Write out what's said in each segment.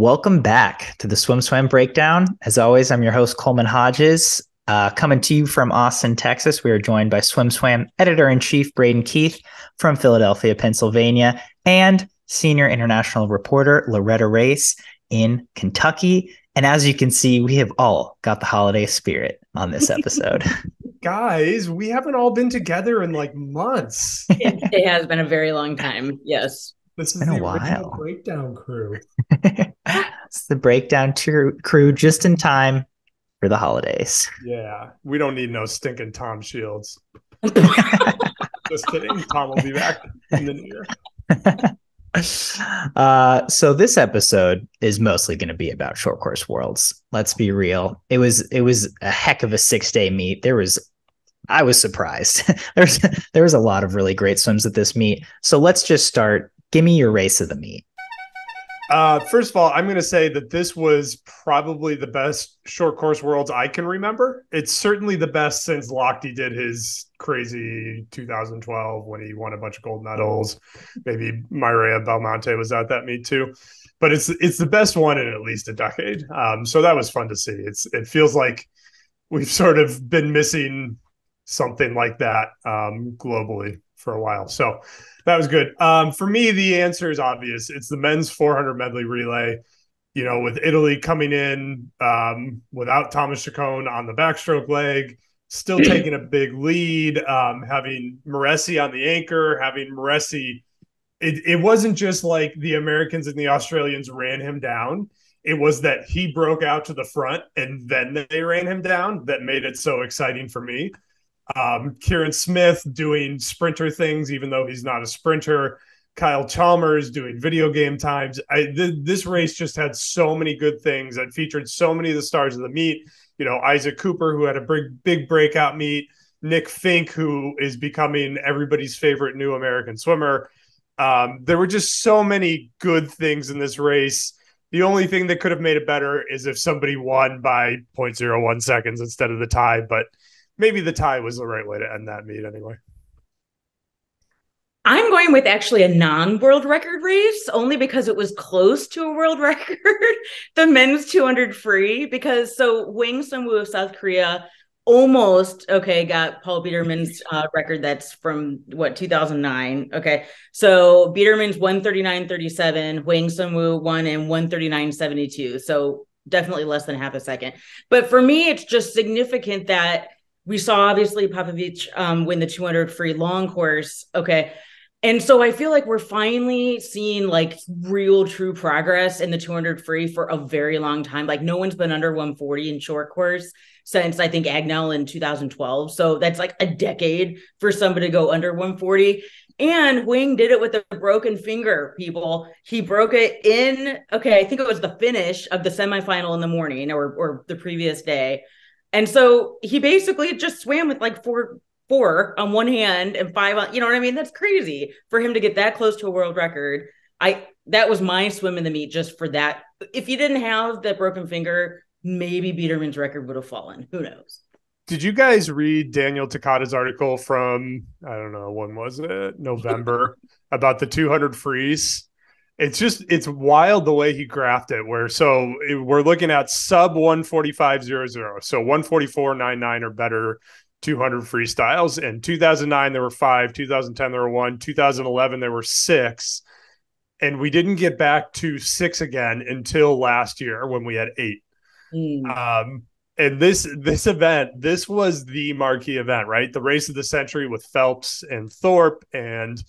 Welcome back to the Swim Swam Breakdown. As always, I'm your host, Coleman Hodges. Coming to you from Austin, Texas, we are joined by Swim Swam Editor-in-Chief Braden Keith from Philadelphia, Pennsylvania, and Senior International Reporter Loretta Race in Kentucky. And as you can see, we have all got the holiday spirit on this episode. Guys, we haven't all been together in like months. It has been a very long time, yes. This is the original breakdown crew. It's the breakdown crew just in time for the holidays. Yeah, we don't need no stinking Tom Shields. Just kidding. Tom will be back in the new year. So this episode is mostly going to be about short course worlds. Let's be real. It was a heck of a 6-day meet. I was surprised. there was a lot of really great swims at this meet. So let's just start. Give me your race of the meet. First of all, I'm going to say that this was probably the best short course worlds I can remember. It's certainly the best since Lochte did his crazy 2012 when he won a bunch of gold medals. Maybe Mireia Belmonte was at that meet too. But it's the best one in at least a decade. So that was fun to see. It feels like we've sort of been missing something like that globally for a while. So that was good. For me, the answer is obvious. It's the men's 400 medley relay, you know, with Italy coming in without Thomas Ceccon on the backstroke leg, still taking a big lead, having Moresi on the anchor, having Moresi. It wasn't just like the Americans and the Australians ran him down. It was that he broke out to the front and then they ran him down that made it so exciting for me. Kieran Smith doing sprinter things, even though he's not a sprinter. Kyle Chalmers doing video game times. This race just had so many good things. It featured so many of the stars of the meet. You know, Isaac Cooper, who had a big breakout meet. Nick Fink, who is becoming everybody's favorite new American swimmer. There were just so many good things in this race. The only thing that could have made it better is if somebody won by 0.01 seconds instead of the tie, but maybe the tie was the right way to end that meet anyway. I'm going with actually a non-world record race only because it was close to a world record, the men's 200 free, because Hwang Sun-woo of South Korea got Paul Biederman's record. That's from 2009. Okay. So Biederman's 139.37, Hwang Sun-woo won in 139.72. So definitely less than half a second. But for me, it's just significant that we saw, obviously, Popovich win the 200 free long course. Okay. And so I feel like we're finally seeing like real true progress in the 200 free for a very long time. Like no one's been under 140 in short course since I think Agnell in 2012. So that's like a decade for somebody to go under 140. And Hwang did it with a broken finger, people. He broke it I think it was the finish of the semifinal in the morning or the previous day. And so he basically just swam with like four on one hand and five on, you know what I mean? That's crazy for him to get that close to a world record. That was my swim in the meet just for that. If you didn't have that broken finger, maybe Biederman's record would have fallen. Who knows? Did you guys read Daniel Takata's article from, I don't know, when was it? November about the 200 frees? It's wild the way he graphed it we're looking at sub 145.00. So 144.99 or better 200 freestyles. In 2009, there were 5, 2010, there were 1, 2011, there were 6. And we didn't get back to 6 again until last year when we had 8. And this event was the marquee event, right? The race of the century with Phelps and Thorpe and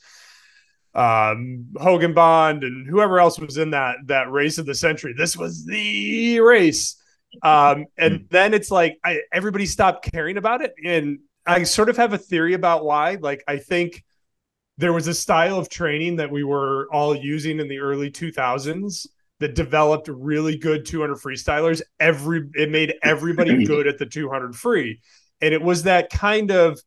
Hogan Bond and whoever else was in that race of the century. This was the race. And then it's like everybody stopped caring about it. And I sort of have a theory about why. Like, I think there was a style of training that we were all using in the early 2000s that developed really good 200 freestylers. It made everybody good at the 200 free. And it was that kind of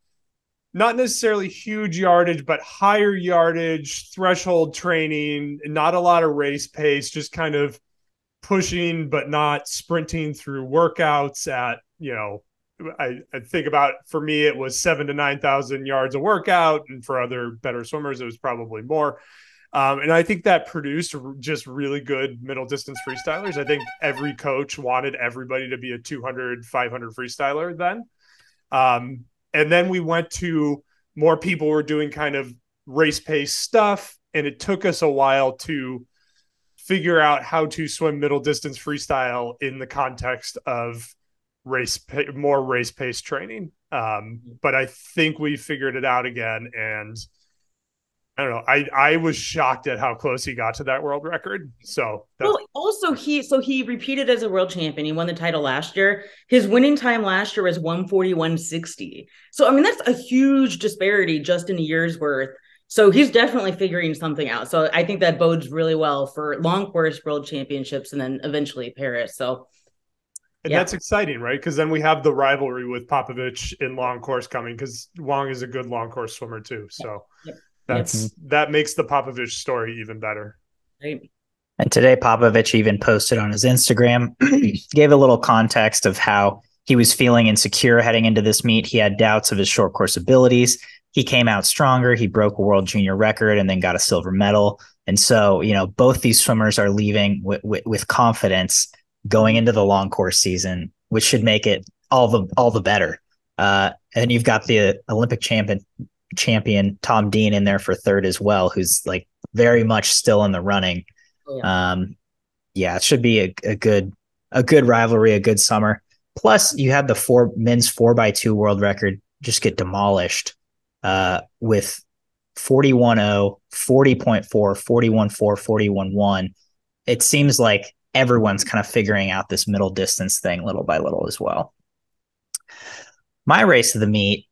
not necessarily huge yardage, but higher yardage, threshold training, not a lot of race pace, just kind of pushing, but not sprinting through workouts at, you know, I think about, for me, it was 7,000 to 9,000 yards a workout. And for other better swimmers, it was probably more. And I think that produced just really good middle distance freestylers. I think every coach wanted everybody to be a 200, 500 freestyler then. And then we went to more people were doing kind of race pace stuff. And it took us a while to figure out how to swim middle distance freestyle in the context of more race pace training. But I think we figured it out again. And I don't know. I was shocked at how close he got to that world record. So he repeated as a world champion. He won the title last year. His winning time last year was 141.60. So, I mean, that's a huge disparity just in a year's worth. So he's definitely figuring something out. So I think that bodes really well for long course world championships and then eventually Paris. So that's exciting, right? Because then we have the rivalry with Popovich in long course coming, because Hwang is a good long course swimmer too. So that makes the Popovich story even better. Right. And today Popovich even posted on his Instagram, gave a little context of how he was feeling insecure heading into this meet. He had doubts of his short course abilities. He came out stronger. He broke a world junior record and then got a silver medal. And so, you know, both these swimmers are leaving with confidence going into the long course season, which should make it all the better. And you've got the Olympic champion Tom Dean in there for third as well, who's like very much still in the running. Yeah. It should be a good rivalry, a good summer. Plus, you had the men's 4x2 world record just get demolished. With 41.0, 40.4, 41.4, 41.1, it seems like everyone's kind of figuring out this middle distance thing little by little as well. My race of the meet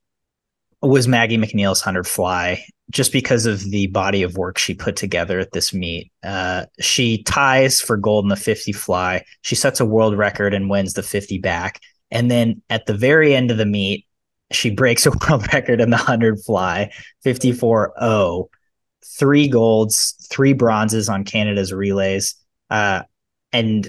was Maggie McNeil's 100 fly, just because of the body of work she put together at this meet. She ties for gold in the 50 fly. She sets a world record and wins the 50 back. And then at the very end of the meet, she breaks a world record in the 100 fly, 54.0, 3 golds, 3 bronzes on Canada's relays. And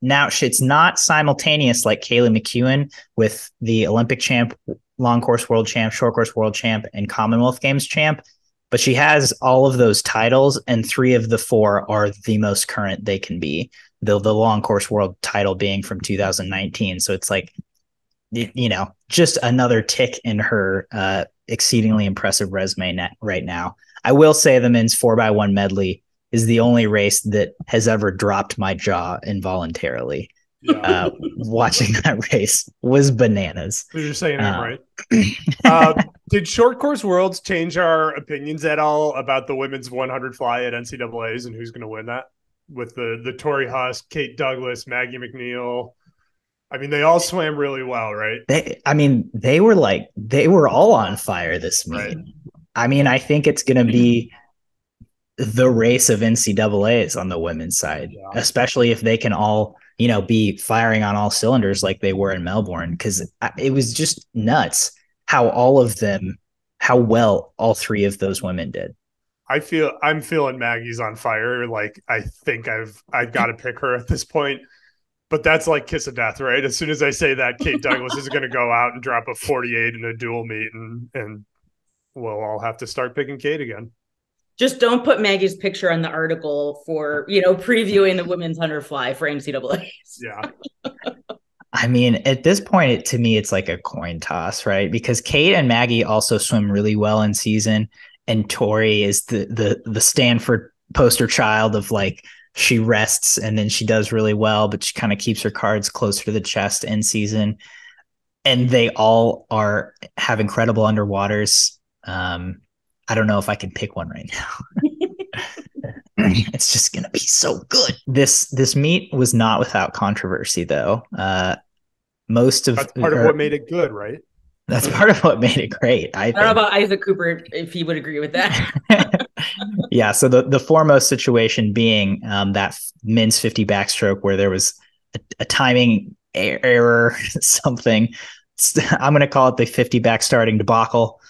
now it's not simultaneous like Kaylee McKeown with the Olympic champ, long course world champ, short course world champ, and Commonwealth Games champ. But she has all of those titles, and 3 of the 4 are the most current they can be, the long course world title being from 2019. So it's like, you know, just another tick in her exceedingly impressive resume right now. I will say the men's 4x1 medley is the only race that has ever dropped my jaw involuntarily. Yeah. Watching that race was bananas. You're saying it right. Did short course worlds change our opinions at all about the women's 100 fly at NCAAs and who's going to win that? With the Tori Husk, Kate Douglass, Maggie McNeil. I mean, they all swam really well, right? They were all on fire this meet. Right. I mean, I think it's going to be the race of NCAAs on the women's side, especially if they can all, you know, be firing on all cylinders like they were in Melbourne, because it was just nuts how well all 3 of those women did. I'm feeling Maggie's on fire. Like, I think I've got to pick her at this point. But that's like kiss of death, right? As soon as I say that, Kate Douglas is going to go out and drop a 48 in a dual meet, and we'll all have to start picking Kate again. Just don't put Maggie's picture on the article for, you know, previewing the women's 100 fly for NCAAs. Yeah. I mean, at this point, to me, it's like a coin toss, right? Because Kate and Maggie also swim really well in season, and Tori is the Stanford poster child of, like, she rests and then she does really well, but she kind of keeps her cards closer to the chest in season. And they all have incredible underwaters. I don't know if I can pick one right now. It's just going to be so good. This meet was not without controversy, though. That's part of what made it good, right? That's part of what made it great. I don't know about Isaac Cooper if he would agree with that. Yeah, so the foremost situation being that men's 50 backstroke where there was a timing error, something. I'm going to call it the 50 back starting debacle,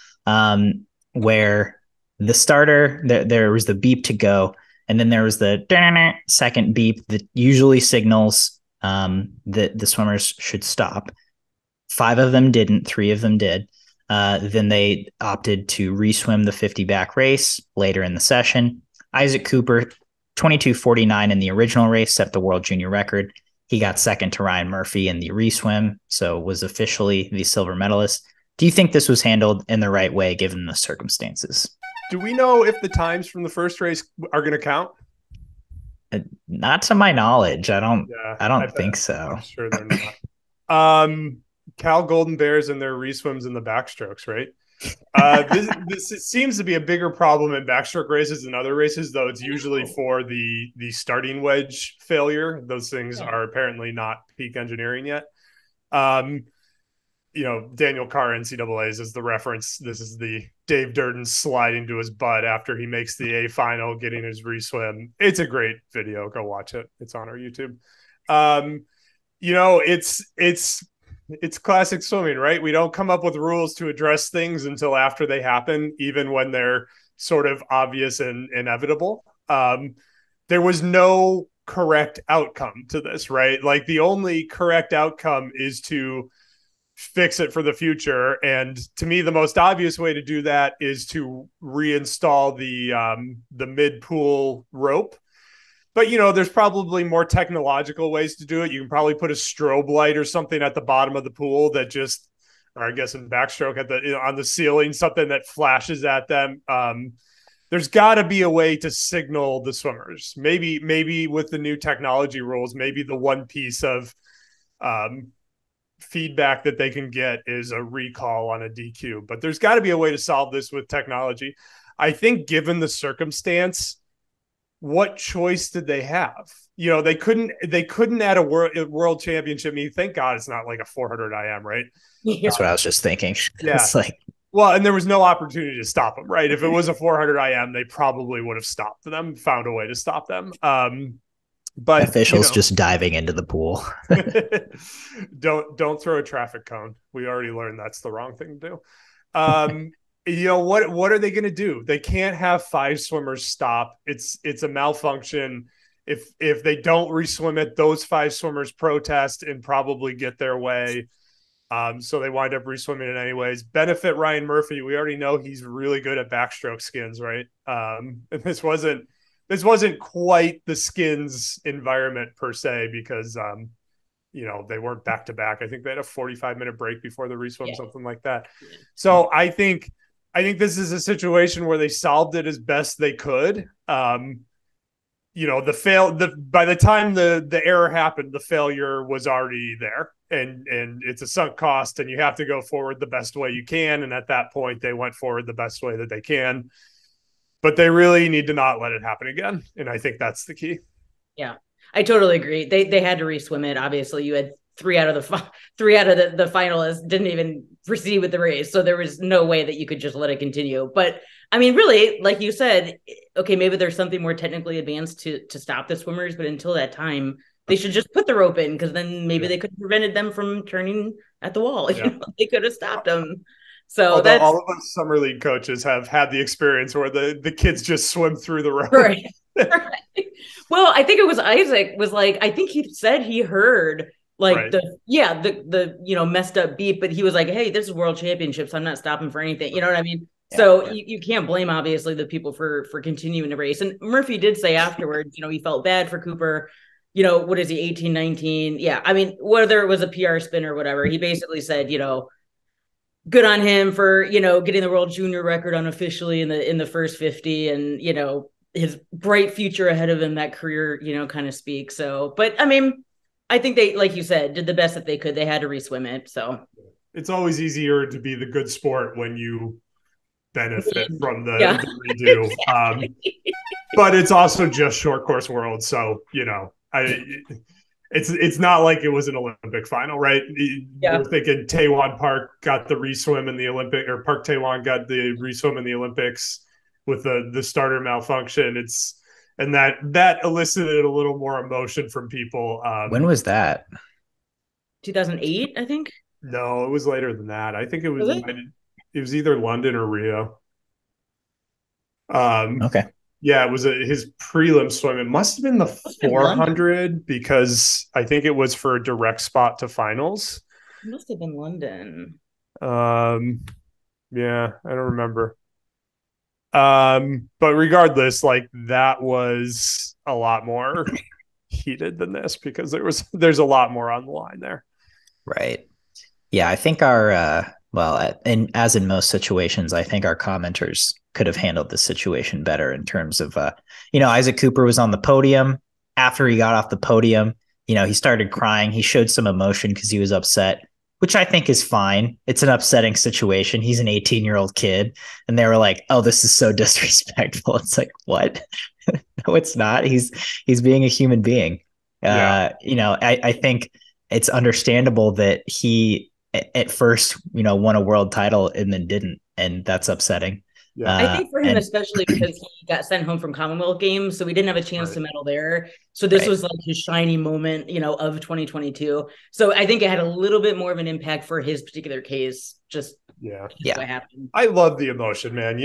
where the starter, there was the beep to go, and then there was the second beep that usually signals that the swimmers should stop. 5 of them didn't, 3 of them did. Then they opted to reswim the 50 back race later in the session. Isaac Cooper, 22:49 in the original race, set the world junior record. He got second to Ryan Murphy in the re-swim, so was officially the silver medalist. Do you think this was handled in the right way given the circumstances? Do we know if the times from the first race are going to count? Not to my knowledge. I don't think so. I'm sure they're not. Cal Golden Bears and their re-swims in the backstrokes, right? This seems to be a bigger problem in backstroke races than other races, though it's usually for the starting wedge failure. Those things are apparently not peak engineering yet. You know, Daniel Carr, NCAAs is the reference. This is the Dave Durden slide into his butt after he makes the A final, getting his reswim. It's a great video. Go watch it. It's on our YouTube. You know, it's classic swimming, right? We don't come up with rules to address things until after they happen, even when they're sort of obvious and inevitable. There was no correct outcome to this, right? Like the only correct outcome is to fix it for the future. And to me, the most obvious way to do that is to reinstall the mid-pool rope. But, you know, there's probably more technological ways to do it. You can probably put a strobe light or something at the bottom of the pool that just, or I guess in backstroke at the, you know, on the ceiling, something that flashes at them. There's got to be a way to signal the swimmers. Maybe with the new technology rules, maybe the one piece of feedback that they can get is a recall on a DQ. But there's got to be a way to solve this with technology. I think given the circumstance, what choice did they have? You know, they couldn't add a world championship. I mean, thank God it's not like a 400 IM, right? That's what I was just thinking. Yeah. It's like, well, and there was no opportunity to stop them, right? If it was a 400 IM, they probably would have stopped them, found a way to stop them. But officials, you know, just diving into the pool. Don't throw a traffic cone. We already learned that's the wrong thing to do. You know, what are they going to do? They can't have five swimmers stop. It's a malfunction. If they don't re-swim it, those five swimmers protest and probably get their way. So they wind up re-swimming it anyways. Benefit Ryan Murphy. We already know he's really good at backstroke skins, right? And this wasn't quite the skins environment per se, because you know, they weren't back to back. I think they had a 45-minute break before the re-swim, something like that. So I think this is a situation where they solved it as best they could. You know, by the time the error happened, the failure was already there, and it's a sunk cost, and you have to go forward the best way you can. And at that point, they went forward the best way that they can, but they really need to not let it happen again. And I think that's the key. Yeah, I totally agree. They had to re-swim it. Obviously, you had three out of the finalists didn't even proceed with the race. So there was no way that you could just let it continue. But I mean, really, like you said, okay, maybe there's something more technically advanced to stop the swimmers, but until that time, they should just put the rope in, because then maybe they could have prevented them from turning at the wall. Yeah. You know, they could have stopped them. So all of us summer league coaches have had the experience where the kids just swim through the rope. Right. Right. Well, I think it was Isaac was like, I think he said he heard like the you know, messed up beep, but he was like, hey, this is world championships. I'm not stopping for anything. You know what I mean? Yeah, so you can't blame obviously the people for continuing the race. And Murphy did say afterwards, you know, he felt bad for Cooper. You know, what is he, 18, 19? Yeah. I mean, whether it was a PR spin or whatever, he basically said, you know, good on him for, you know, getting the world junior record unofficially in the first 50, and, you know, his bright future ahead of him, that career, you know, kind of speaks. So, but I mean, I think they, like you said, did the best that they could. They had to re-swim it. So it's always easier to be the good sport when you benefit from the redo. But it's also just short course world. So, you know, It's not like it was an Olympic final, right? Yeah. We're thinking Taewon Park got the re-swim in the Olympic, or Park Taewon got the re-swim in the Olympics with the starter malfunction. And that elicited a little more emotion from people. When was that? 2008, I think. No, it was later than that. I think it was either London or Rio. Okay. Yeah, it was his prelim swim. It must have been the 400 because I think it was for a direct spot to finals. It must have been London. Yeah, I don't remember. But regardless, like, that was a lot more heated than this, because there's a lot more on the line there. Right. Yeah, I think our and as in most situations, I think our commenters could have handled the situation better in terms of, Isaac Cooper was on the podium. After he got off the podium, he started crying. He showed some emotion because he was upset, which I think is fine. It's an upsetting situation. He's an 18-year-old kid. And they were like, oh, this is so disrespectful. It's like, what? No, it's not. He's being a human being. Yeah. I think it's understandable that he at first, won a world title and then didn't. And that's upsetting. Yeah. I think for him, especially because he got sent home from Commonwealth Games, so we didn't have a chance to medal there. So this was like his shiny moment, of 2022. So I think it had a little bit more of an impact for his particular case. What happened. I love the emotion, man.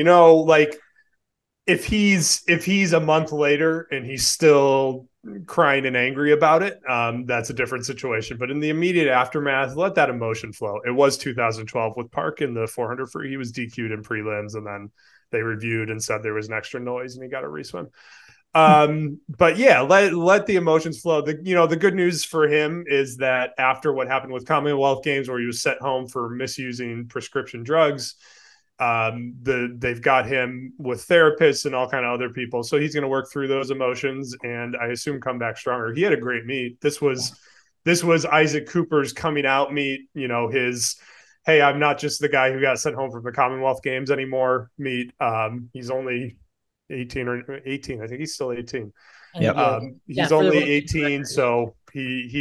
If he's a month later and he's still crying and angry about it, that's a different situation. But in the immediate aftermath, let that emotion flow. It was 2012 with Park in the 400 free. He was DQ'd in prelims, and then they reviewed and said there was an extra noise and he got a re-swim. But yeah, let the emotions flow. The good news for him is that after what happened with Commonwealth Games, where he was sent home for misusing prescription drugs, they've got him with therapists and all kind of other people. So he's going to work through those emotions and I assume come back stronger. He had a great meet. This was Isaac Cooper's coming out meet, his, hey, I'm not just the guy who got sent home from the Commonwealth Games anymore meet. He's only 18. I think he's still 18. Yep. He's only 18. So he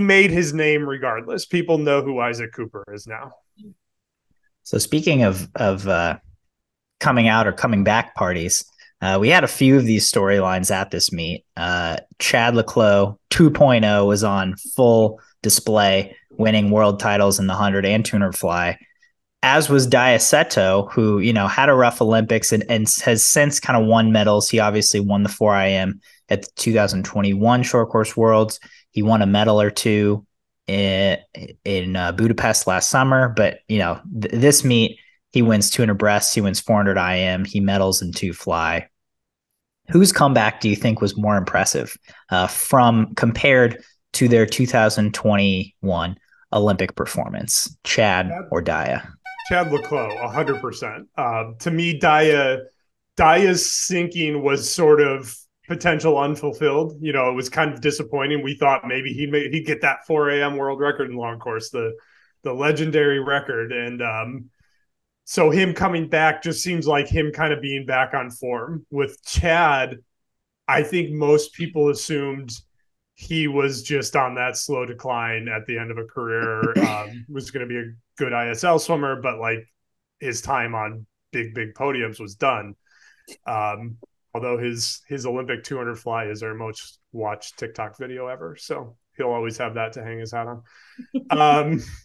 made his name regardless. People know who Isaac Cooper is now. So speaking of coming out or coming back parties, we had a few of these storylines at this meet. Chad le Clos 2.0 was on full display, winning world titles in the 100 and 200 fly, as was Daiya Seto, who, had a rough Olympics and has since kind of won medals. He obviously won the 4IM at the 2021 Short Course Worlds. He won a medal or two in Budapest last summer, but this meet he wins 200 breast, he wins 400 IM, he medals in 2 fly. Whose comeback do you think was more impressive compared to their 2021 Olympic performance, Chad or Daiya? Chad le Clos, 100%. To me, Daiya's sinking was sort of potential unfulfilled. It was kind of disappointing. We thought maybe he'd get that 4 a.m. world record in long course, the legendary record. And so him coming back just seems like him kind of being back on form. With Chad, I think most people assumed he was just on that slow decline at the end of a career, was going to be a good ISL swimmer, but like his time on big podiums was done. Although his Olympic 200 fly is our most watched TikTok video ever, so he'll always have that to hang his hat on.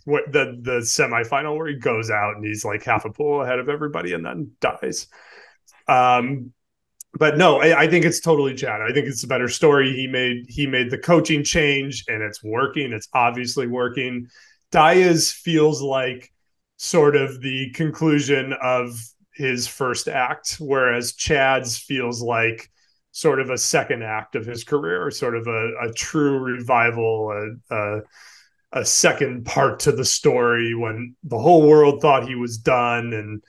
The semifinal where he goes out and he's like half a pool ahead of everybody and then dies. But no, I think it's totally Chad. I think it's a better story. He made the coaching change and it's working. It's obviously working. Daiya's feels like sort of the conclusion of his first act, whereas Chad's feels like sort of a second act of his career, sort of a true revival, a second part to the story when the whole world thought he was done, and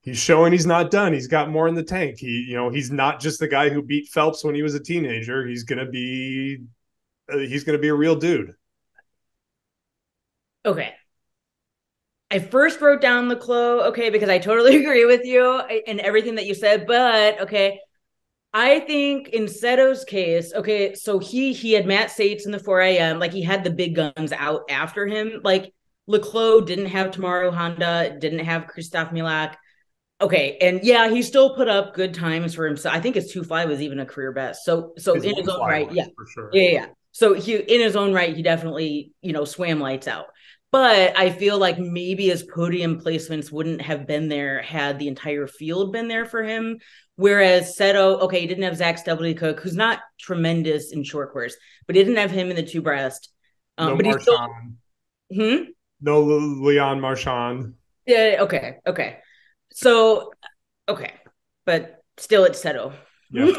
he's showing he's not done. He's got more in the tank. He's not just the guy who beat Phelps when he was a teenager. He's gonna be a real dude. Okay. I first wrote down the Clo, because I totally agree with you and everything that you said, but I think in Seto's case, so he had Matt Sates in the 4 a.m. Like, he had the big guns out after him. Like, le Clos didn't have Tamaru Honda, didn't have Christophe Milak. And yeah, he still put up good times for himself. I think his 2 fly was even a career best. So in his own right, yeah. For sure. Yeah. So he definitely, swam lights out. But I feel like maybe his podium placements wouldn't have been there had the entire field been there for him. Whereas Seto, he didn't have Zach Stebelikook, who's not tremendous in short course, but he didn't have him in the 2 breast. No, but Marchand. No Leon Marchand. Yeah. Okay. So Okay. But still it's Seto. Yeah.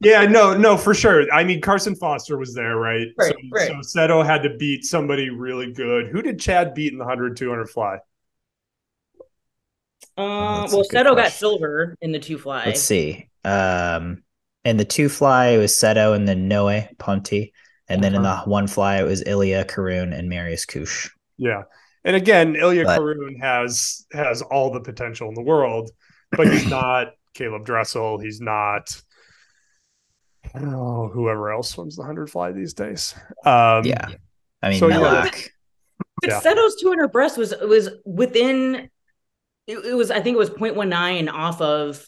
Yeah, no, for sure. I mean, Carson Foster was there, right? Right. So Seto had to beat somebody really good. Who did Chad beat in the 100, 200 fly? Well, Seto got silver in the two fly. Let's see. In the two fly, it was Seto and then Noé Ponti. And then in the one fly, it was Ilya Karun and Marius Kush. Yeah. And again, Ilya Karun has all the potential in the world, but he's not Caleb Dressel. He's not, I don't know, whoever else swims the 100 fly these days. Yeah. I mean, so Melak. But yeah. Seto's 200 breast was within, I think it was 0.19 off of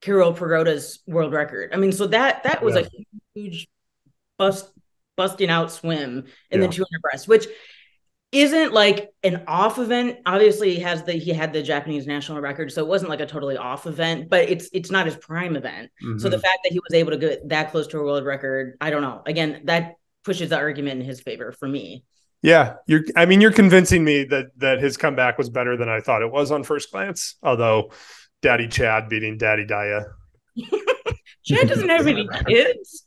Kirill Pagoda's world record. I mean, so that was a huge busting out swim in the 200 breast, which isn't like an off event. Obviously he had the Japanese national record, so it wasn't like a totally off event, but it's not his prime event. Mm-hmm. So the fact that he was able to get that close to a world record, I don't know. Again, that pushes the argument in his favor for me. Yeah. You're convincing me that his comeback was better than I thought it was on first glance. Although Daddy Chad beating Daddy Daiya. Chad doesn't have any kids.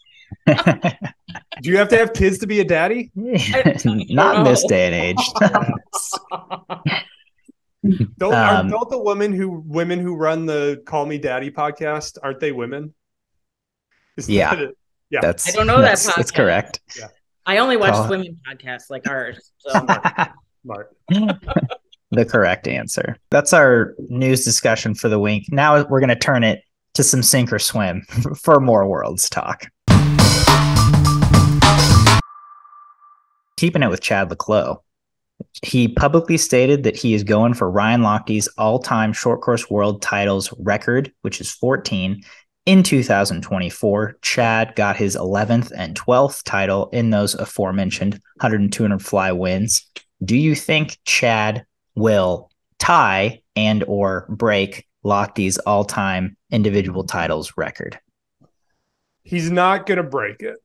Do you have to have kids to be a daddy? Not in this day and age. Don't the women who run the Call Me Daddy podcast, aren't they women? That's, I don't know that podcast. That's correct. Yeah. I only watch swimming podcasts like ours. So. Mark. The correct answer. That's our news discussion for the week. Now we're going to turn it to some sink or swim for more worlds talk. Keeping it with Chad le Clos, he publicly stated that he is going for Ryan Lochte's all-time short course world titles record, which is 14. In 2024, Chad got his 11th and 12th title in those aforementioned 100 and 200 fly wins. Do you think Chad will tie and or break Lochte's all-time individual titles record? He's not going to break it.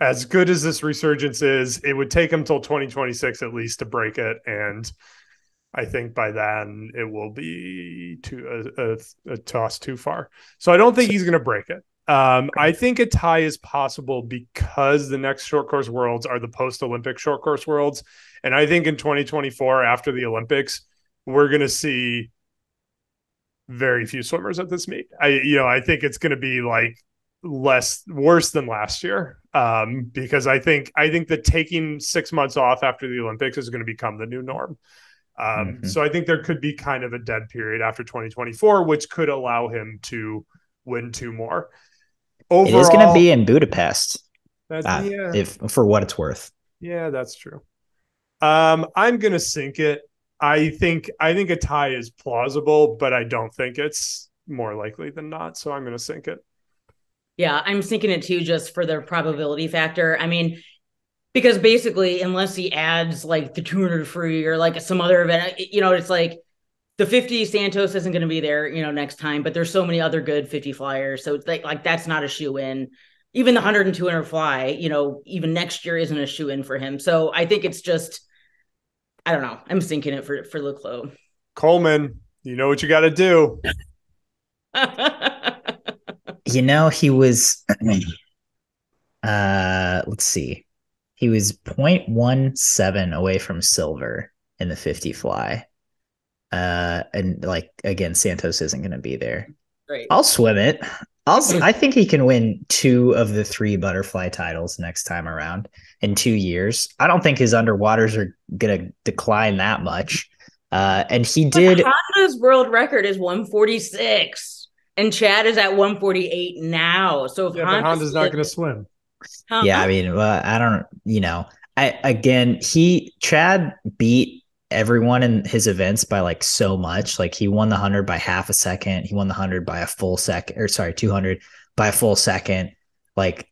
As good as this resurgence is, it would take him till 2026 at least to break it, and I think by then it will be a toss too far. So I don't think he's going to break it. I think a tie is possible because the next short course worlds are the post-Olympic short course worlds, and I think in 2024 after the Olympics we're going to see very few swimmers at this meet. I think it's going to be like worse than last year, because I think that taking 6 months off after the Olympics is going to become the new norm. So I think there could be kind of a dead period after 2024, which could allow him to win two more. Overall, it is going to be in Budapest, if for what it's worth. Yeah, that's true. I'm going to sink it. I think a tie is plausible, but I don't think it's more likely than not. So I'm going to sink it. Yeah, I'm thinking it too, just for the probability factor. I mean, because basically, unless he adds like the 200 free or like some other event, it's like the 50 Santos isn't going to be there, next time. But there's so many other good 50 flyers, so it's like that's not a shoe-in. Even the 100 and 200 fly, even next year isn't a shoe-in for him. So I think it's just, I don't know. I'm thinking it for le Clos. Coleman, you know what you got to do. He was, let's see, he was 0.17 away from silver in the 50 fly. And like, again, Santos isn't going to be there. Right. I'll swim it. I think he can win two of the three butterfly titles next time around in 2 years. I don't think his underwaters are going to decline that much. And he did. Honda's world record is 146. And Chad is at 148 now. So if Honda's not going to swim. Yeah, I mean, well, I don't, Chad beat everyone in his events by like so much. Like he won the 100 by half a second. He won the 100 by a full second, 200 by a full second. Like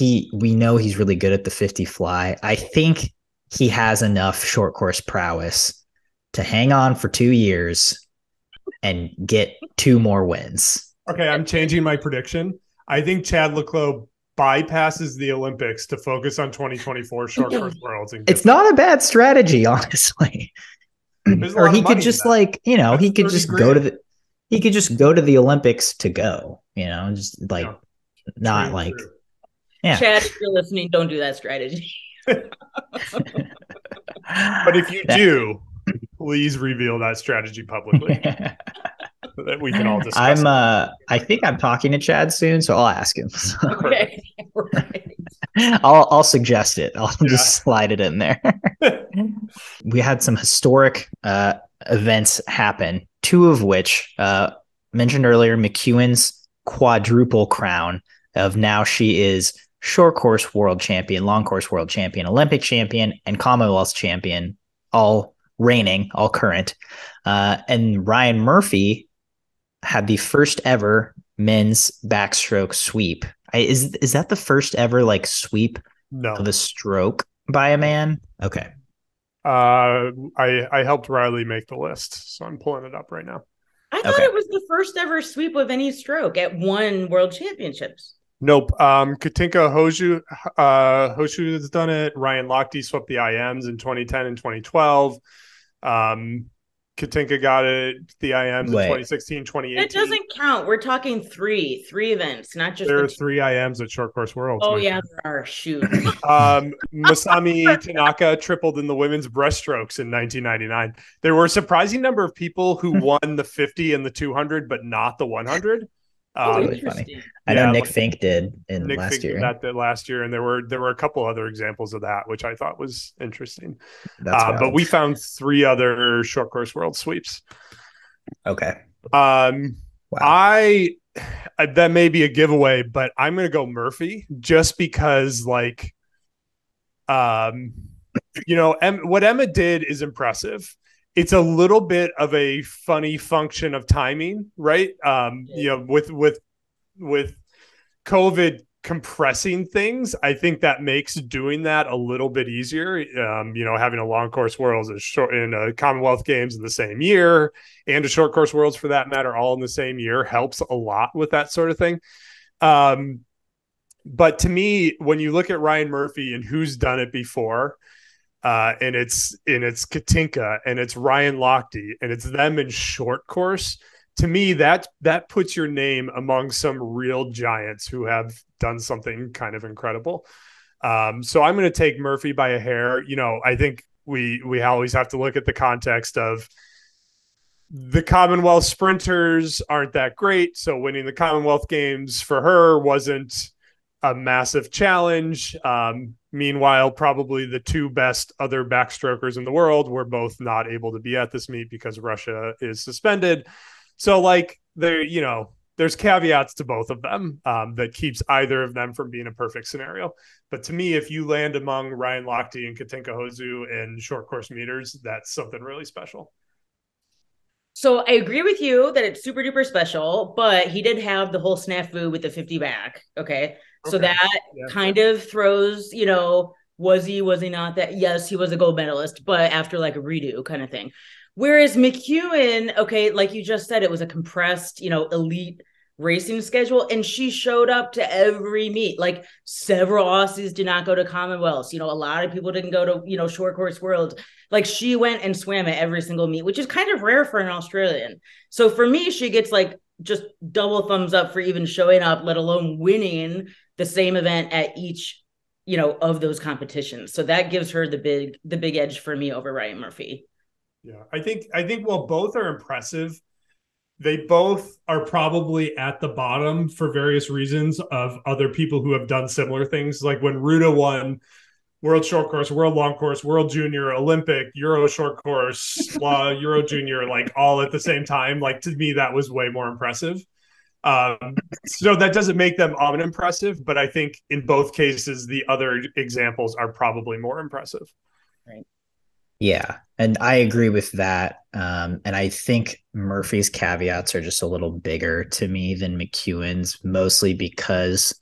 we know he's really good at the 50 fly. I think he has enough short course prowess to hang on for 2 years and get two more wins. Okay, I'm changing my prediction. I think Chad le Clos bypasses the Olympics to focus on 2024 short course worlds. It's not a bad strategy, honestly. Or he could just like, you know, he could just go to the, he could just go to the Olympics to go, you know, just like, not like, yeah. Chad, if you're listening, don't do that strategy. But if you do, please reveal that strategy publicly. So that we can all discuss. I think I'm talking to Chad soon, so I'll ask him. Okay. Right. I'll suggest it. I'll just slide it in there. We had some historic events happen, two of which mentioned earlier, McKeown's quadruple crown of now she is short course world champion, long course world champion, Olympic champion, and Commonwealth champion, all reigning, all current. And Ryan Murphy had the first ever men's backstroke sweep. Is that the first ever like sweep of a stroke by a man? Okay. I helped Riley make the list, so I'm pulling it up right now. I thought it was the first ever sweep of any stroke at one world championships. Nope. Katinka Hosszú has done it. Ryan Lochte swept the IMs in 2010 and 2012. Katinka got it, the IMs in 2016, 2018. It doesn't count. We're talking three events, not just there are three IMs at Short Course Worlds. Oh, yeah, there are. Shoot. Masami Tanaka tripled in the women's breaststrokes in 1999. There were a surprising number of people who won the 50 and the 200, but not the 100. Really funny. I know Nick Fink did in last year, and there were a couple other examples of that, which I thought was interesting. But we found three other short course world sweeps. Okay. Wow. I that may be a giveaway, but I'm going to go Murphy just because, like, you know, what Emma did is impressive. It's a little bit of a funny function of timing, right? You know, with COVID compressing things, I think that makes doing that a little bit easier. You know, having a long course worlds and a Commonwealth Games in the same year, and a short course worlds for that matter, all in the same year, helps a lot with that sort of thing. But to me, when you look at Ryan Murphy and who's done it before, and it's Katinka and it's Ryan Lochte and it's them in short course, to me that puts your name among some real giants who have done something kind of incredible. So I'm going to take Murphy by a hair. You know, I think we always have to look at the context of the Commonwealth sprinters aren't that great, so winning the Commonwealth Games for her wasn't a massive challenge. Meanwhile, probably the two best other backstrokers in the world were both not able to be at this meet because Russia is suspended. So, like, there's caveats to both of them that keeps either of them from being a perfect scenario. But to me, if you land among Ryan Lochte and Katinka Hosszú in short course meters, that's something really special. So I agree with you that it's super duper special, but he did have the whole snafu with the 50 back. Okay. So that kind of throws, you know, was he not that? Yes, he was a gold medalist, but after like a redo kind of thing. Whereas McEwen, okay, like you just said, it was a compressed, you know, elite racing schedule. And she showed up to every meet. Like several Aussies did not go to Commonwealths. You know, a lot of people didn't go to, you know, short course worlds. Like she went and swam at every single meet, which is kind of rare for an Australian. So for me, she gets like just double thumbs up for even showing up, let alone winning the same event at each, you know, of those competitions. So that gives her the big edge for me over Ryan Murphy. Yeah. I think while both are impressive, they both are probably at the bottom for various reasons of other people who have done similar things. Like when Ruta won World Short Course, World Long Course, World Junior, Olympic, Euro Short Course, Euro Junior, like all at the same time. Like to me, that was way more impressive. So that doesn't make them unimpressive, but I think in both cases, the other examples are probably more impressive. Right. Yeah. And I agree with that. And I think Murphy's caveats are just a little bigger to me than McEwen's, mostly because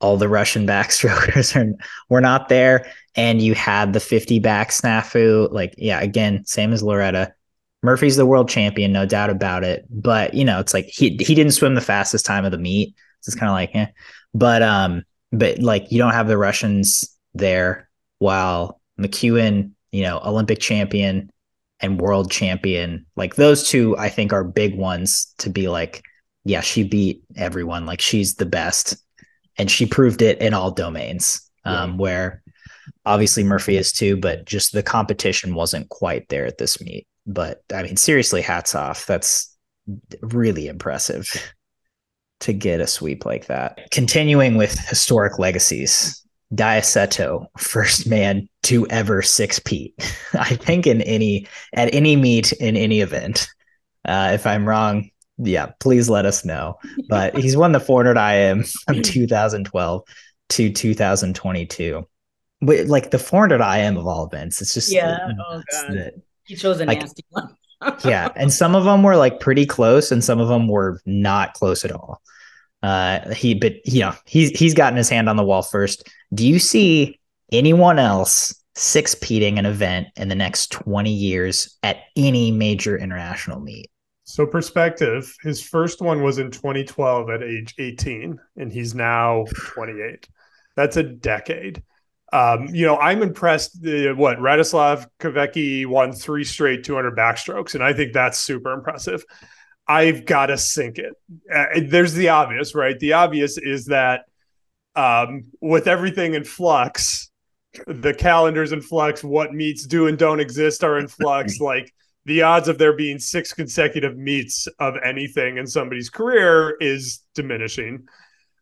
all the Russian backstrokers were not there. And you had the 50 back snafu. Like, yeah, again, same as Loretta. Murphy's the world champion, no doubt about it. But, you know, it's like he didn't swim the fastest time of the meet. So it's kind of like, eh. But like you don't have the Russians there while McEwen, you know, Olympic champion, and world champion. Like those two, I think, are big ones to be like, yeah, she beat everyone. Like she's the best, and she proved it in all domains. Yeah. Where obviously Murphy is too, but just the competition wasn't quite there at this meet. But I mean, seriously, hats off. That's really impressive to get a sweep like that. Continuing with historic legacies, Daiya Seto, first man to ever 6-peat. I think at any meet in any event. If I'm wrong, yeah, please let us know. But he's won the 400 IM from 2012 to 2022. But like the 400 IM of all events, it's just he chose a nasty one. Yeah, and some of them were like pretty close, and some of them were not close at all. He's gotten his hand on the wall first. Do you see anyone else 6-peating an event in the next 20 years at any major international meet? So perspective, his first one was in 2012 at age 18, and he's now 28. That's a decade. I'm impressed. Radislav Kovecki won 3 straight 200 backstrokes, and I think that's super impressive. I've got to sink it. There's the obvious, right? The obvious is that with everything in flux, the calendar's in flux, what meets do and don't exist are in flux. Like the odds of there being 6 consecutive meets of anything in somebody's career is diminishing.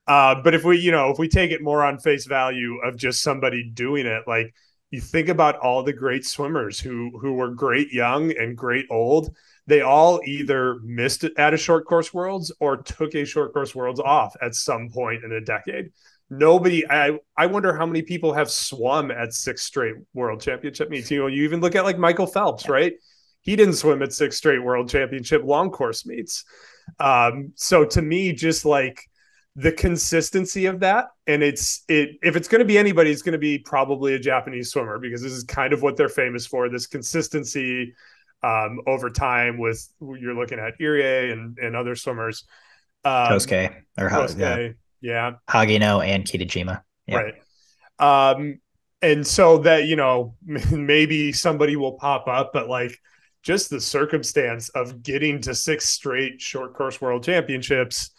But if we take it more on face value of just somebody doing it, like you think about all the great swimmers who were great young and great old, they all either missed it at a short course worlds or took a short course worlds off at some point in a decade. Nobody, I wonder how many people have swum at 6 straight world championship meets. You even look at like Michael Phelps, right? He didn't swim at 6 straight world championship long course meets. So to me, just like, the consistency of that, and if it's going to be anybody, it's going to be probably a Japanese swimmer, because this is kind of what they're famous for, this consistency over time with who you're looking at, Irie and other swimmers. Kosuke. Or Kosuke, yeah. Hagino and Kitajima. Yeah. Right. And so that, maybe somebody will pop up, but like just the circumstance of getting to 6 straight short course world championships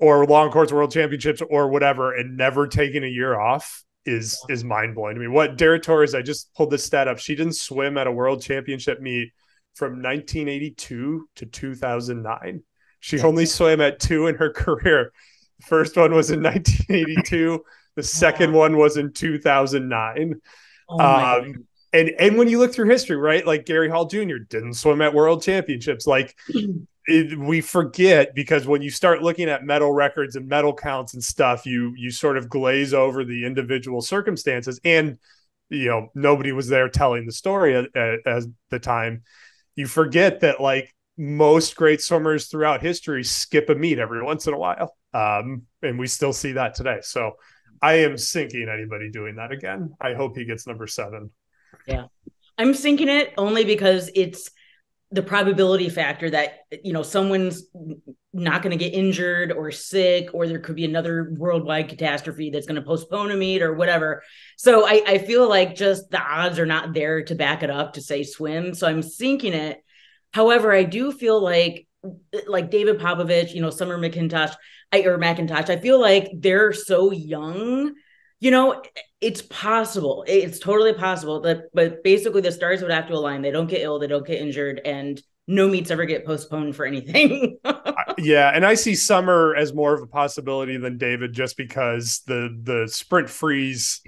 or long course world championships or whatever, and never taking a year off is mind blowing to me. What Dara Torres, I just pulled this stat up. She didn't swim at a world championship meet from 1982 to 2009. She only swam at 2 in her career. The first one was in 1982. The second one was in 2009. Oh my God. And when you look through history, right? Like Gary Hall Jr. didn't swim at world championships. Like we forget, because when you start looking at medal records and medal counts and stuff, you sort of glaze over the individual circumstances, and nobody was there telling the story at the time. You forget that like most great swimmers throughout history skip a meet every once in a while, and we still see that today. So I am sinking anybody doing that again. I hope he gets number 7. Yeah, I'm sinking it only because it's the probability factor that, someone's not going to get injured or sick, or there could be another worldwide catastrophe that's going to postpone a meet or whatever. So I feel like just the odds are not there to back it up to say swim. So I'm sinking it. However, I do feel like David Popovich, Summer McIntosh, I feel like they're so young. It's possible. It's totally possible. But basically the stars would have to align. They don't get ill. They don't get injured. And no meets ever get postponed for anything. Yeah. And I see Summer as more of a possibility than David, just because the sprint freeze,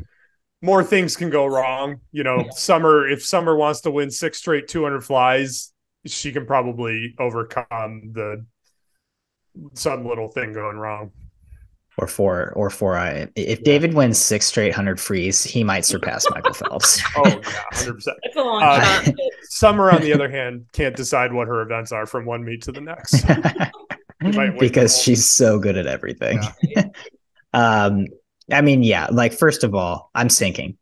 more things can go wrong. Summer, if Summer wants to win 6 straight 200 flies, she can probably overcome some little thing going wrong. Or four. If David wins 6 straight 100 freeze, he might surpass Michael Phelps. Oh, yeah, 100%. That's a long time. Summer, on the other hand, can't decide what her events are from one meet to the next. Because she's so good at everything. Yeah. First of all, I'm sinking.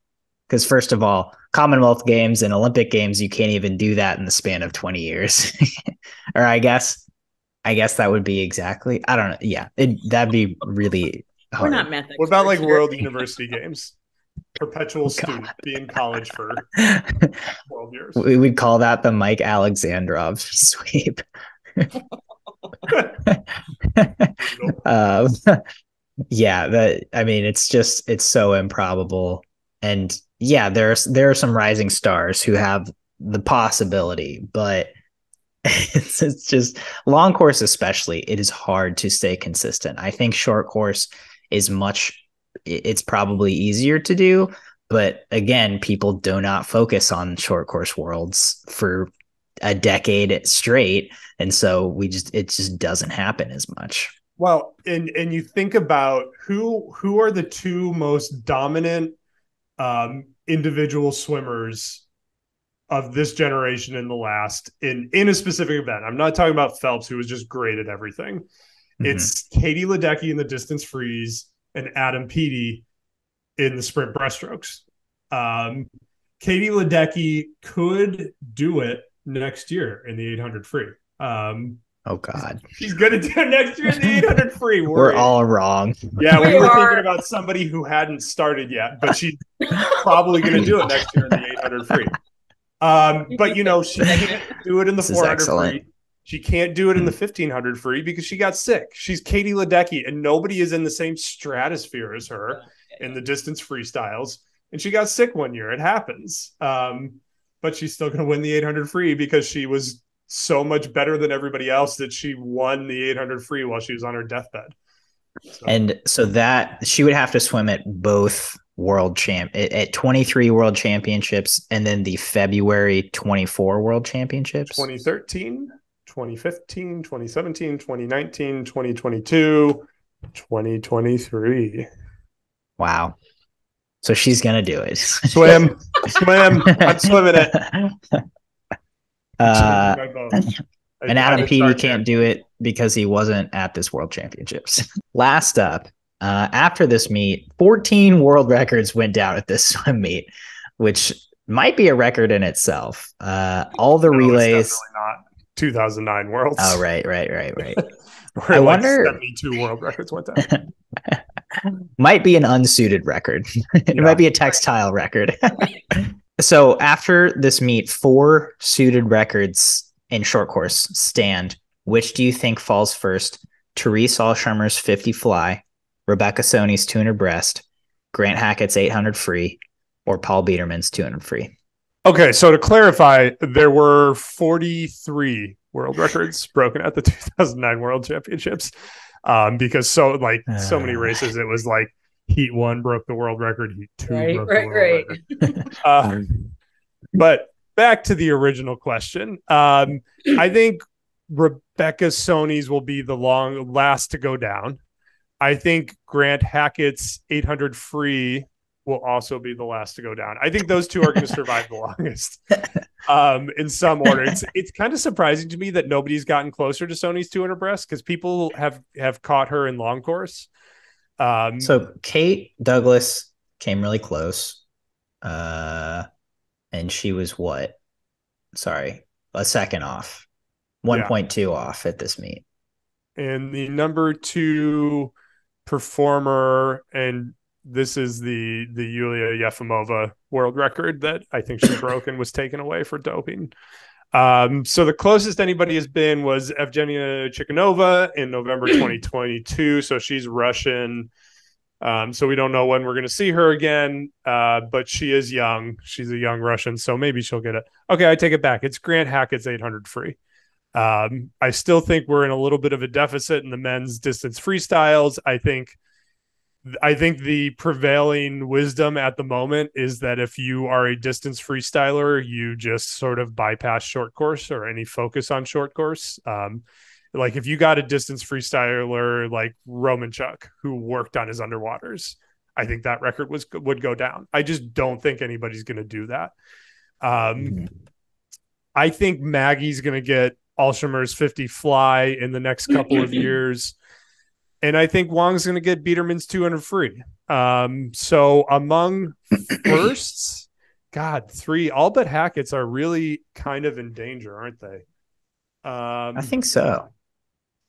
Because first of all, Commonwealth Games and Olympic Games, you can't even do that in the span of 20 years. Or I guess that would be exactly. I don't know. Yeah, that'd be really. We're not math experts. What about like World University Games? perpetual student, be in college for 12 years. We call that the Mike Alexandrov sweep. Yeah, that, I mean, it's just, it's so improbable. And yeah, there are some rising stars who have the possibility, but it's just long course, especially, it is hard to stay consistent. I think short course is it's probably easier to do, but again, people do not focus on short course worlds for a decade straight. And so it just doesn't happen as much. Well, and you think about who are the two most dominant individual swimmers of this generation in a specific event. I'm not talking about Phelps, who was just great at everything. Mm-hmm. It's Katie Ledecky in the distance freeze and Adam Peaty in the sprint breaststrokes. Katie Ledecky could do it next year in the 800 free. Oh God, she's gonna do it next year in the 800 free. We're all wrong. Yeah, we were thinking about somebody who hadn't started yet, but she's probably gonna do it next year in the 800 free. But you know, she can't do it in the 400 free. She can't do it in the 1500 free because she got sick. She's Katie Ledecky, and nobody is in the same stratosphere as her in the distance freestyles. And she got sick one year. It happens. But she's still going to win the 800 free because she was so much better than everybody else that she won the 800 free while she was on her deathbed. So. And so that she would have to swim at both at 23 world championships and then the February 24 world championships, 2013, 2015, 2017, 2019, 2022, 2023. Wow. So she's going to do it. Swim. I'm swimming it. And Adam Peaty can't do it because he wasn't at this world championships. Last up, after this meet, 14 world records went down at this swim meet, which might be a record in itself. All the relays. It's definitely not 2009 worlds. Oh, right. I wonder. 72 world records went down. Might be an unsuited record. It might be a textile record. So after this meet, 4 suited records in short course stand. Which do you think falls first? Therese Allschirmer's 50 fly, Rebecca Soney's 200 breast, Grant Hackett's 800 free, or Paul Biederman's 200 free? Okay, so to clarify, there were 43 world records broken at the 2009 World Championships. Because so many races, it was like heat 1 broke the world record, heat 2 broke the world record. But back to the original question, I think Rebecca Soney's will be the last to go down. I think Grant Hackett's 800 free will also be the last to go down. I think those two are going to survive the longest, in some order. It's kind of surprising to me that nobody's gotten closer to Soney's 200 breast because people have caught her in long course. So Kate Douglass came really close, and she was a second off, 1.2 off at this meet. And the number 2 performer, and this is the Yulia Yefimova world record that I think she broke and was taken away for doping. So the closest anybody has been was Evgenia Chikhanova in November 2022. So she's Russian. So we don't know when we're going to see her again, but she is young. She's a young Russian, so maybe she'll get it. Okay, I take it back. It's Grant Hackett's 800 free. I still think we're in a little bit of a deficit in the men's distance freestyles. I think the prevailing wisdom at the moment is that if you are a distance freestyler, you just sort of bypass short course or any focus on short course. Like if you got a distance freestyler like Roman Chuck, who worked on his underwaters, I think that record would go down. I just don't think anybody's going to do that. I think Maggie's going to get Allschirmer's 50 fly in the next couple of years. And I think Hwang's going to get Biederman's 200 free. So among firsts, God, 3, all but Hackett's are really kind of in danger, aren't they? I think so.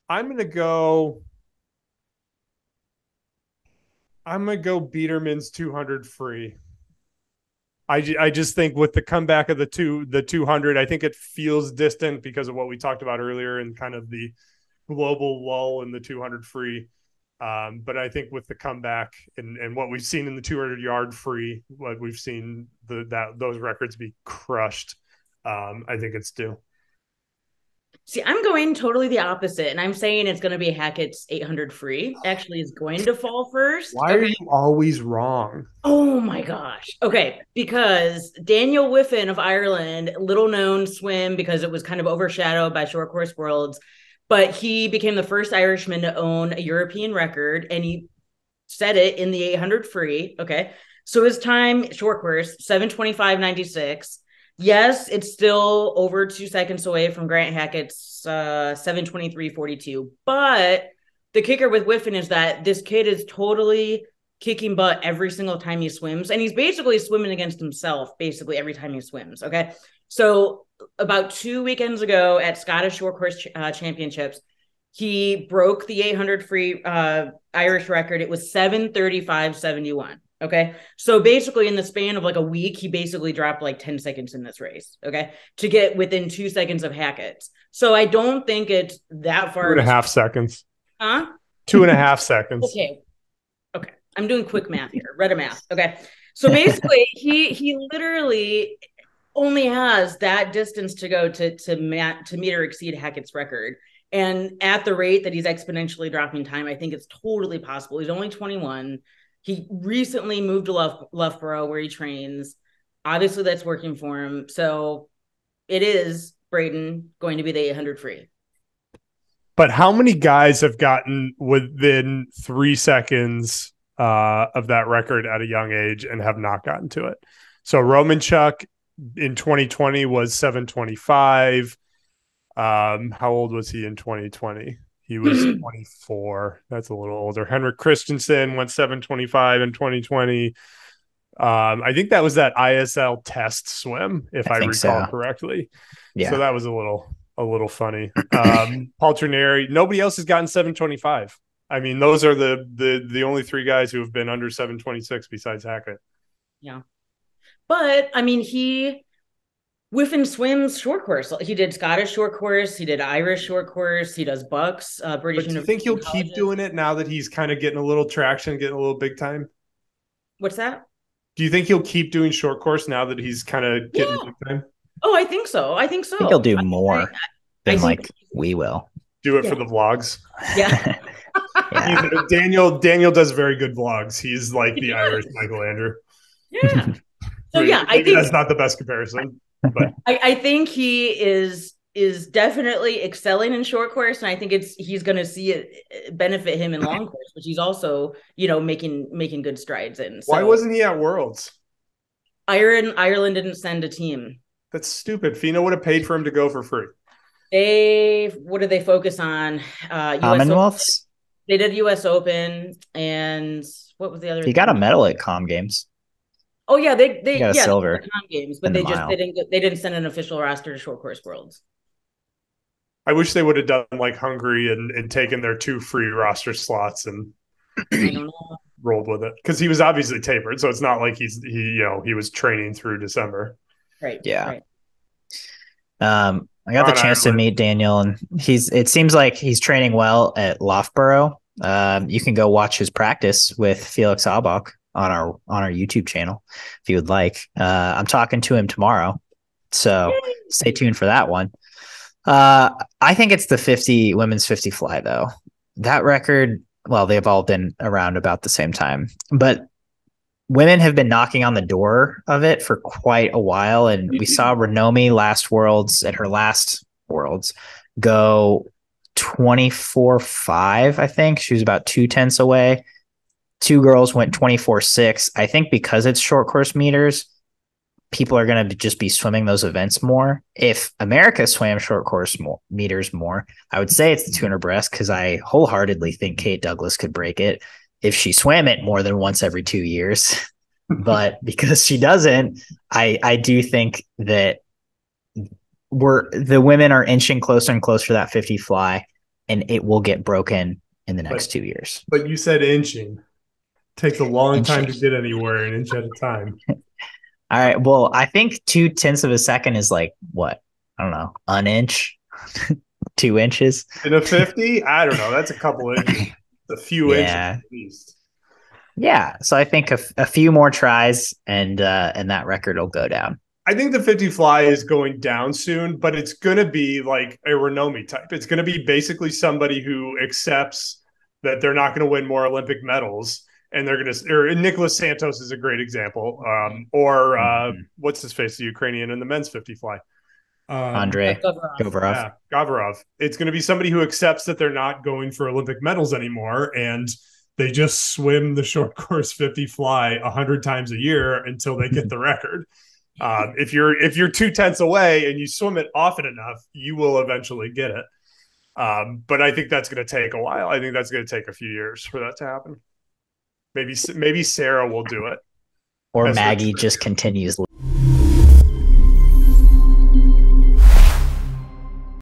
I'm going to go Biederman's 200 free. I just think with the comeback of the 200, I think it feels distant because of what we talked about earlier and kind of the global lull in the 200 free. But I think with the comeback and what we've seen in the 200 yard free, what we've seen those records be crushed. I think it's due. See, I'm going totally the opposite, and I'm saying it's going to be Hackett's 800 free. Actually, is going to fall first. Why are you always wrong? Oh, my gosh. Okay, because Daniel Whiffen of Ireland, little known swim because it was kind of overshadowed by Short Course Worlds, but he became the first Irishman to own a European record, and he set it in the 800 free. Okay, so his time, short course, 7:25.96. Yes, it's still over 2 seconds away from Grant Hackett's 7:23.42. But the kicker with Whiffen is that this kid is totally kicking butt every single time he swims. And he's basically swimming against himself basically every time he swims. Okay. So about 2 weekends ago at Scottish Short Course Championships, he broke the 800 free Irish record. It was 7:35.71. Okay. So basically in the span of like a week, he basically dropped like 10 seconds in this race. Okay. To get within 2 seconds of Hackett's. So I don't think it's that far. 2.5 seconds. Huh? 2.5 seconds. Okay. Okay. I'm doing quick math here. Read a math. Okay. So basically he literally only has that distance to go to meet or exceed Hackett's record. And at the rate that he's exponentially dropping time, I think it's totally possible. He's only 21. He recently moved to Loughborough where he trains. Obviously, that's working for him. So it is, Braden, going to be the 800 free. But how many guys have gotten within 3 seconds of that record at a young age and have not gotten to it? So Roman Chuck in 2020 was 7:25. How old was he in 2020? He was 24. That's a little older. Henrik Christensen went 7:25 in 2020. I think that was that ISL test swim, if I recall correctly. Yeah. So that was a little funny. Paul Trenary, nobody else has gotten 7:25. I mean, those are the only three guys who have been under 7:26 besides Hackett. Yeah. But, I mean, Whiffen swims short course. He did Scottish short course. He did Irish short course. He does Bucks, British University. Do you think he'll keep doing it now that he's kind of getting a little traction, getting a little big time? What's that? Do you think he'll keep doing short course now that he's kind of getting big time? Oh, I think so. I think he'll do more than like we will. Do it for the vlogs. Yeah. Yeah. Daniel does very good vlogs. He's like the Irish Michael Andrew. Yeah. So yeah, I think that's not the best comparison. But I think he is definitely excelling in short course, and I think he's going to see it benefit him in long course, which he's also making good strides in. So. Why wasn't he at Worlds? Ireland didn't send a team. That's stupid. FINA would have paid for him to go for free. What do they focus on? Commonwealths. They did U.S. Open, and what was the other? He got a medal at Comm Games. Oh yeah, they got silver at Comm Games, but they didn't send an official roster to Short Course Worlds. I wish they would have done like Hungary and taken their 2 free roster slots and rolled with it, because he was obviously tapered, so it's not like he was training through December. Right. Yeah. Right. I got the chance to meet Daniel, and it seems like he's training well at Loughborough. You can go watch his practice with Felix Aubach on our YouTube channel if you would like. I'm talking to him tomorrow, so stay tuned for that one. I think it's the 50 women's 50 fly though. That record, well, they evolved in around about the same time, but women have been knocking on the door of it for quite a while, and we saw Renomi at her last Worlds go 24.5. I think she was about 2 tenths away. 2 girls went 24.6. I think because it's short course meters, people are going to just be swimming those events more. If America swam short course meters more, I would say it's the 200 breast, because I wholeheartedly think Kate Douglass could break it if she swam it more than once every 2 years. But because she doesn't, I do think that the women are inching closer and closer to that 50 fly, and it will get broken in the next 2 years. But you said inching. Takes a long time to get anywhere, an inch at a time. All right. Well, I think 0.2 of a second is like what? I don't know, an inch, 2 inches in a 50. I don't know. That's a couple inches, a few inches at least. Yeah. So I think a few more tries and that record will go down. I think the 50 fly is going down soon, but it's going to be like a Renomi type. It's going to be basically somebody who accepts that they're not going to win more Olympic medals. And they're going to, or Nicholas Santos is a great example. What's his face, the Ukrainian in the men's 50 fly? Andrei Govorov. Yeah, Govorov. It's going to be somebody who accepts that they're not going for Olympic medals anymore. And they just swim the short course 50 fly 100 times a year until they get the record. If you're 0.2 away and you swim it often enough, you will eventually get it. But I think that's going to take a while. I think that's going to take a few years for that to happen. Maybe Sarah will do it. Or Maggie just continues.